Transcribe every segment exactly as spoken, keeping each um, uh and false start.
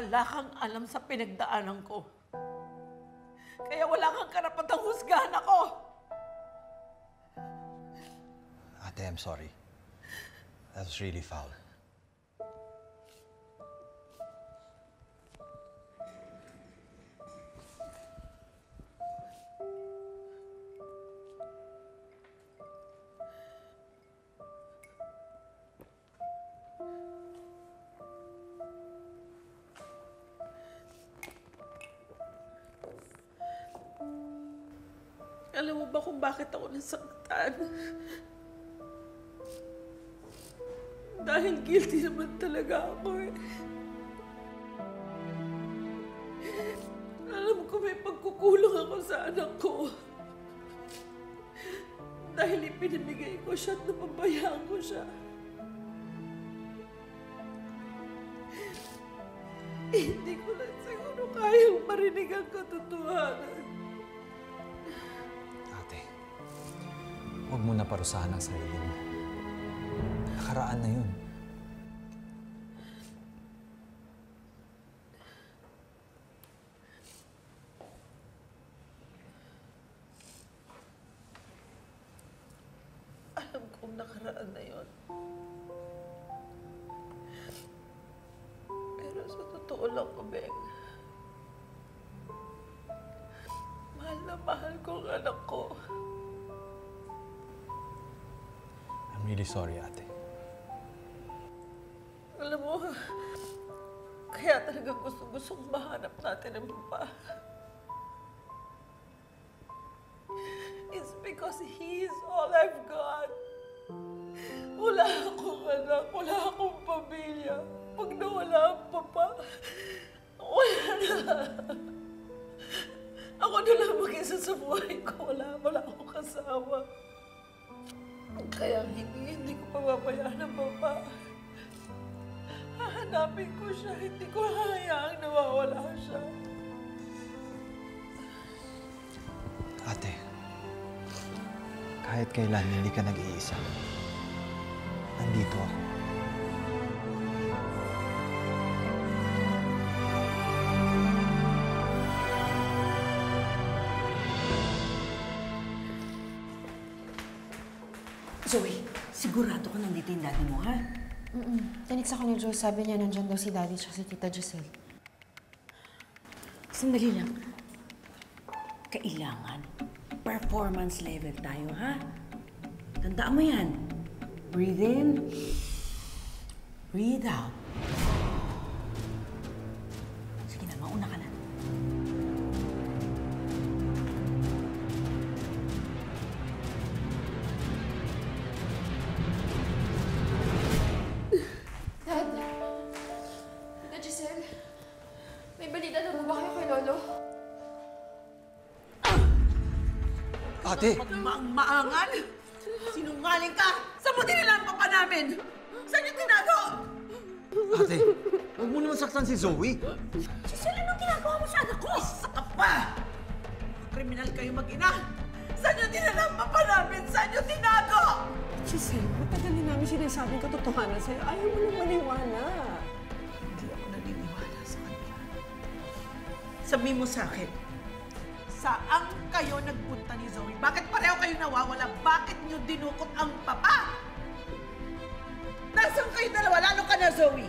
wala kang alam sa pinagdaanan ko. Kaya wala kang karapatang husgahan ako. Ate, I'm sorry. That was really foul. Alam mo ba kung bakit ako nasaktan? Dahil guilty naman talaga ako eh. Alam ko may pagkukulang ako sa anak ko. Dahil ipinamigay ko siya at napabayaan ko siya. Eh, hindi ko lang siguro kayang marinig ang katotohanan. Huwag mo na parusahan ang sarili mo. Nakaraan na yun. Alam kong nakaraan na yun. Pero sa totoo lang, Beng, mahal na mahal ko ang anak ko. I'm really sorry, ate. Alam mo, kaya talaga gusto-gusto kong mahanap natin ang papa. It's because he is all I've got. Wala akong anak, wala akong pamilya. Pag nawala ang papa, wala na. Ako na lang mag-isa sa buhay ko. Wala, wala akong kasama. Kaya hindi, hindi ko pababayaan ang papa. Hahanapin ko siya, hindi ko hahayaang nawawala siya. Ate, kahit kailan hindi ka nag-iisa, nandito ako. Zoe, sigurado ko nandito yung daddy mo, ha? Mm-mm. Tinext ako ni Joy. Sabi niya nandiyan daw si daddy at si tita Giselle. Sandali lang. Kailangan performance level tayo, ha? Tandaan mo yan. Breathe in. Breathe out. Sige na, mauna ka na. Ate! Magmaangan! Sinungaling ka! Sabutin nila ang papa namin! Saan yung tinago? Ate, huwag mo naman saktan si Zoe. Giselle, anong ginagawa mo sa anak ko? Isa ka pa! Kriminal kayo mag-ina! Saan yung tinala ang papa namin? Saan yung tinago? Giselle, matagal din namin sinasabing katotohanan sa'yo. Ayaw mo nang maniwala. Hindi ako naniniwala sa kanila. Sabihin mo sa akin, saan kayo nagpunta ni Zoe? Bakit pareho kayo nawawala? Bakit niyo dinukot ang papa? Nasaan kayo dalawa? Lalo ka na, Zoe?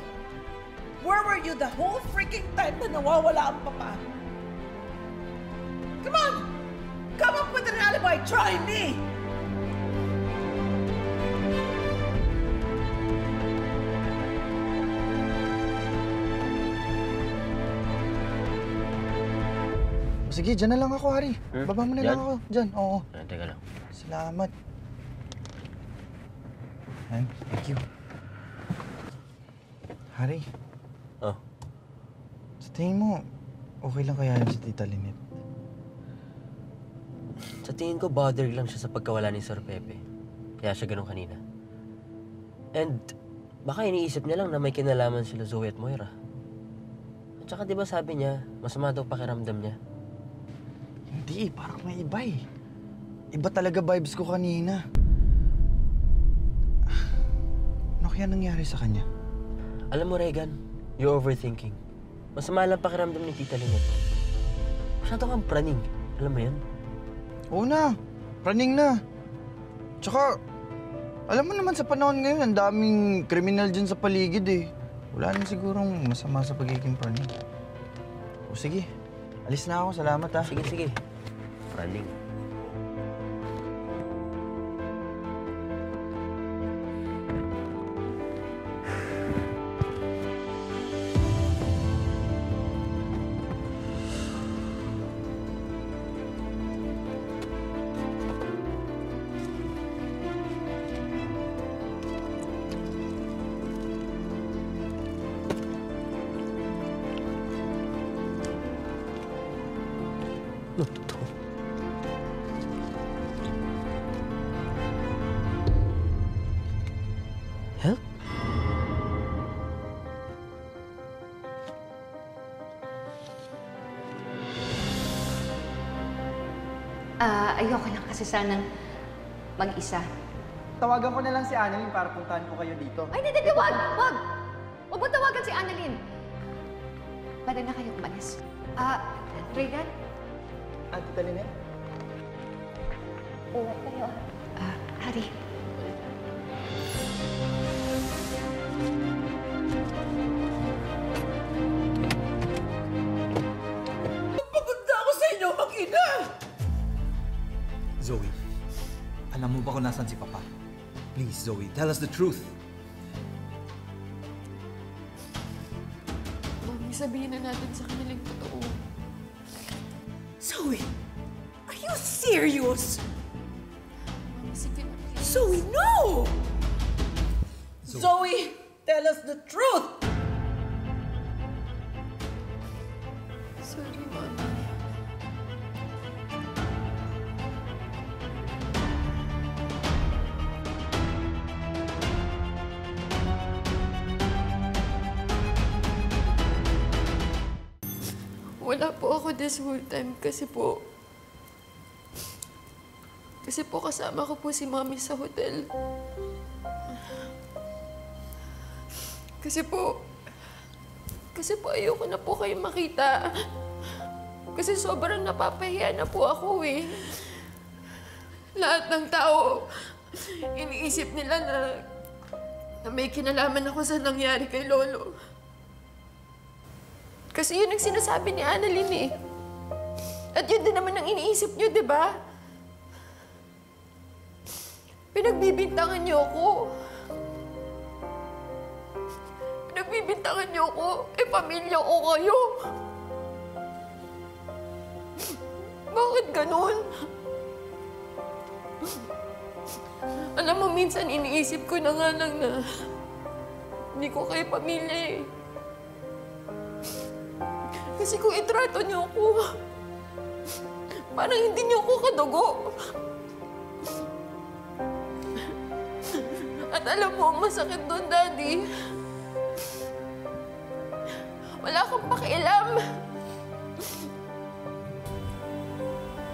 Where were you the whole freaking time na nawawala ang papa? Come on! Come up with an alibi! Try me! Sige, dyan na lang ako, Hari. Hmm? Baba mo na lang ako. Dyan, oo. Dyan, teka lang. Salamat. Ayan, thank you. Hari. Oh? Sa tingin mo, okay lang kaya yung si Tita Lynette? Sa tingin ko, bother lang siya sa pagkawala ni Sir Pepe. Kaya siya ganun kanina. And, baka iniisip niya lang na may kinalaman sila Zoe at Moira. At saka diba sabi niya, masama daw pakiramdam niya. Hindi, parang may iba eh. Iba talaga vibes ko kanina. Ano kaya nangyari sa kanya? Alam mo, Regan, you're overthinking. Masama lang pakiramdam ni Tita Lynette. Masyado kang praning. Alam mo yan? Oo na. Praning na. Tsaka, alam mo naman sa panahon ngayon, ang daming kriminal dyan sa paligid eh. Wala na sigurong masama sa pagiging praning. O sige, alis na ako. Salamat ah. Sige, sige. Praning. Ah, uh, ayoko lang kasi sanang mag-isa. Tawagan ko na lang si Annalyn para puntahan ko kayo dito. Ay, hindi, hindi, wag! Wag! Huwag mo tawagan si Annalyn! Para na kayo umalis. Ah, uh, Regan? Ate Taline? Ingat kayo. Ah, uh, Hari. Magpaganda ako sa inyo, mag-ina! Zoe, alam mo ba kung nasaan si Papa? Please, Zoe, tell us the truth. Mami, sabihin na natin sa kanilang totoo. Zoe, are you serious? Mami, sige na, please. Zoe, no! Zoe. Zoe, tell us the truth! Sorry, Mami. Wala po ako this whole time kasi po... Kasi po kasama ko po si Mami sa hotel. Kasi po... Kasi po ayoko na po kayo makita. Kasi sobrang napapahiya na po ako eh. Lahat ng tao, iniisip nila na... na may kinalaman ako sa nangyari kay Lolo. Kasi yun ang sinasabi ni Annalyn eh. At yun din naman ang iniisip niyo, di ba? Pinagbibintangan niyo ako. Pinagbibintangan niyo ako. Eh, pamilya ko kayo. Bakit ganun? Alam mo, minsan iniisip ko na nga lang na hindi ko kayo pamilya eh. Kasi kung itrato niyo ako, parang hindi niyo ako kadugo. At alam mo, masakit doon, Daddy. Wala akong pakialam.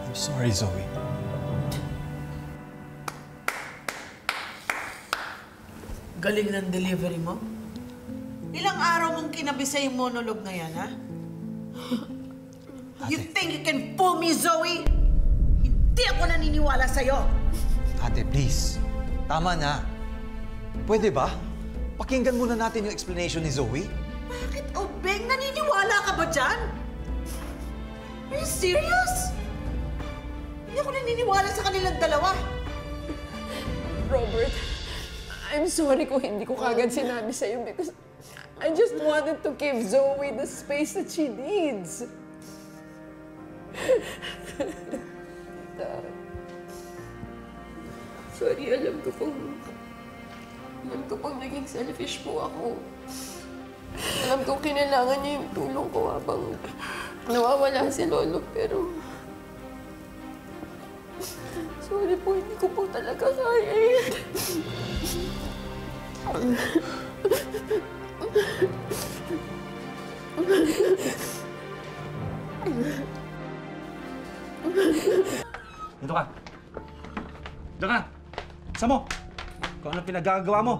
I'm sorry, Zoe. Galing ng delivery mo. Ilang araw mong kinabisa yung monologue na yan, ha? You think you can fool me, Zoe? Hindi ako naniniwala sa'yo! Ate, please. Tama na. Pwede ba? Pakinggan muna natin yung explanation ni Zoe. Bakit, Obeng? Naniniwala ka ba dyan? Are you serious? Hindi ako naniniwala sa kanilang dalawa. Robert, I'm sorry kung hindi ko kagad sinabi sa'yo because... I just wanted to give Zoe the space that she needs. Sorry, alam ko pong... Alam ko pong naging selfish po ako. Alam ko kinailangan niya yung tulong ko habang nawawala si Lolo, pero... Sorry po, hindi ko po talaga kaya. Dito ka! Dito ka! Saan mo? Kung anong pinagagawa mo?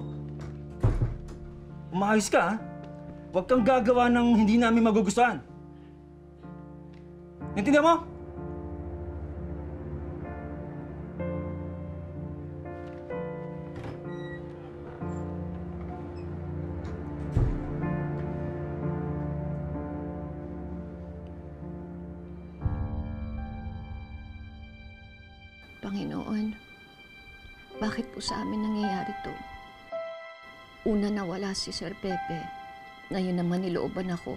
Umayos ka, ha? Huwag kang gagawa ng hindi namin magugustuhan. Naintindihan mo? Panginoon, bakit po sa amin nangyayari to? Una, nawala si Sir Pepe, na yun naman nilooban ako.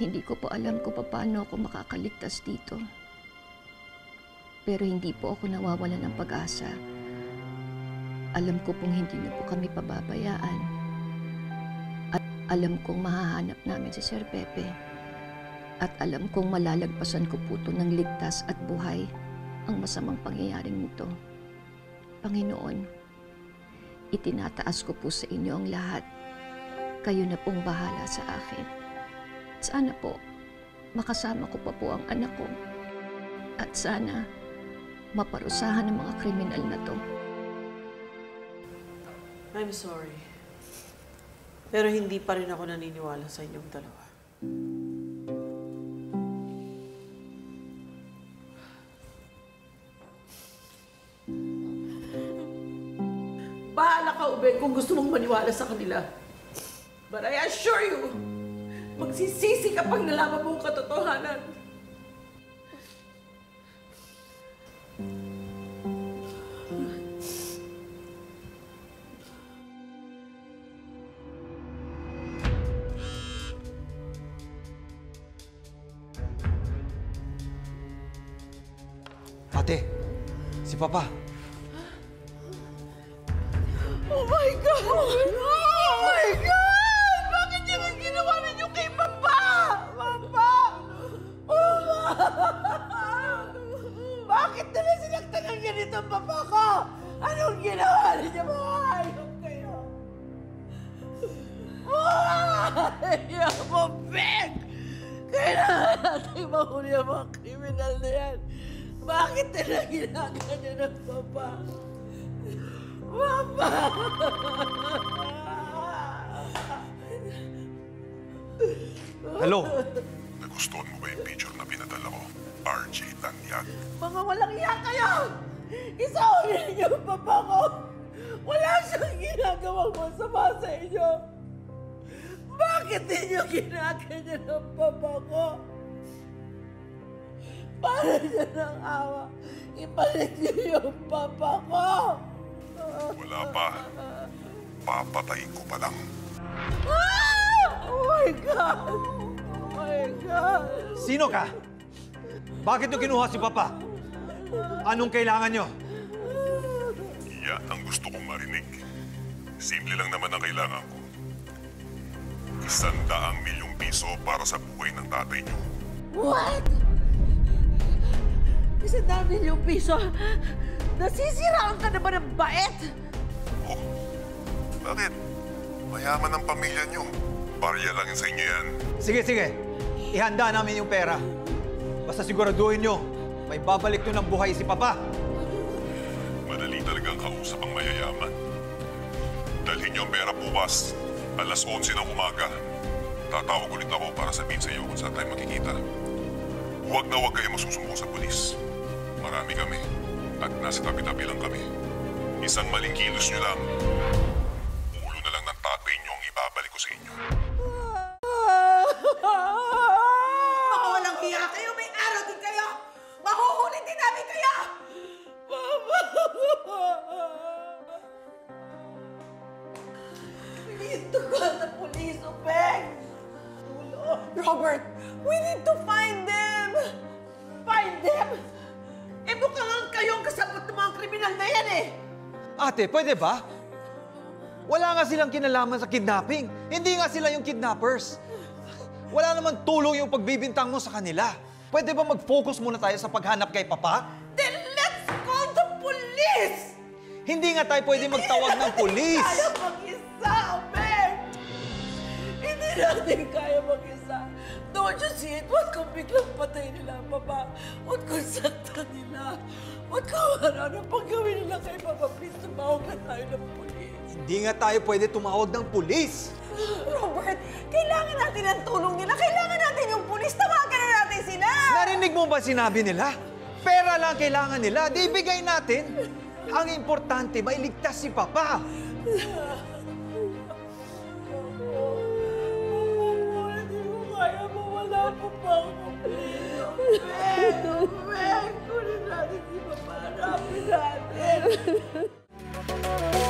Hindi ko po alam kung paano ako makakaligtas dito. Pero hindi po ako nawawala ng pag-asa. Alam ko pong hindi na po kami pababayaan. At alam kong mahahanap namin si Sir Pepe. At alam kong malalagpasan ko po ito ng ligtas at buhay ang masamang pangyayaring nito. Panginoon, itinataas ko po sa inyo ang lahat. Kayo na pong bahala sa akin. Sana po, makasama ko pa po ang anak ko. At sana, maparusahan ng mga kriminal na to. I'm sorry. Pero hindi pa rin ako naniniwala sa inyong dalawa. Bahala ka, Ube, kung gusto mong maniwala sa kanila. But I assure you, magsisisi ka pag nalaman mo ang katotohanan. Ate, si Papa. Oh my God! Oh my God! Bakit yun ang ginawa ninyo kay Papa? Papa! Oh my! Bakit nila sinaktan ang ganito ang Papa ko? Anong ginawa ninyo? Mahayop kayo! Mahayop mo, Peg! Kailangan natin mahuli ang mga kriminal na yan. Bakit nila ginagawa niyo ng Papa? Papa! Hello? Nagustuhan mo ba yung picture na pinadala ko? R J Tanyag. Mga walang iya kayo! Isaunin niyo ang papa ko! Wala siyang ginagawang masama sa inyo! Bakit ninyo ginaganyan ang papa ko? Para niya ng awa, ipalit niyo yung papa ko! Wala pa. Papatayin ko pa lang. Ah! Oh my God! Oh my God! Sino ka? Bakit nyo kinuha si Papa? Anong kailangan nyo? Iyan ang gusto kong marinig. Simple lang naman ang kailangan ko. Isang daang milyong piso para sa buhay ng tatay nyo. What? Isang daang milyong piso? Nasisiraan ka na ba ng bait? Oh, bakit? Mayaman ang pamilya niyo. Barya lang sa inyo yan. Sige, sige. Ihanda namin yung pera. Basta siguraduhin niyo, may babalik nyo ng buhay si Papa. Madali talagang kausap ang mayayaman. Dalhin niyo ang pera bukas. alas onse ng umaga. Tatawag ulit ako para sabihin sa iyo kung saan tayo makikita. Huwag na huwag kayo masusumbo sa pulis. Marami kami. At nasa tabi-tabi lang kami. Isang maling kilos nyo lang. Ulo na lang ng tatay nyo ang ibabalik ko sa inyo. Makawalang hiya kayo! May araw din kayo! Mahuhulin din namin kayo! Mama! We need to call the police, Openg! Robert, we need to find them! Find them! Eh, bukang lang kayong kasabot ng mga kriminal na yan, eh! Ate, pwede ba? Wala nga silang kinalaman sa kidnapping. Hindi nga sila yung kidnappers. Wala naman tulong yung pagbibintang mo sa kanila. Pwede ba mag-focus muna tayo sa paghanap kay Papa? Then let's call the police! Hindi nga tayo pwede magtawag ng police! Hindi natin kaya mag-isa, Omer! Hindi natin kaya mag-isa. Don't you see it? What kung biglang patay nila, Papa? What kung sakta nila? What kung ano? Ano pang gawin nila kay Papa? Please, tumawag na tayo ng pulis. Hindi nga tayo pwede tumawag ng pulis. Robert, kailangan natin ang tulong nila. Kailangan natin yung pulis. Tawagan na natin sila. Narinig mo ba sinabi nila? Pera lang kailangan nila. Di ibigay natin. Ang importante, mailigtas si Papa. Kunin natin si Papa. Hanapin natin.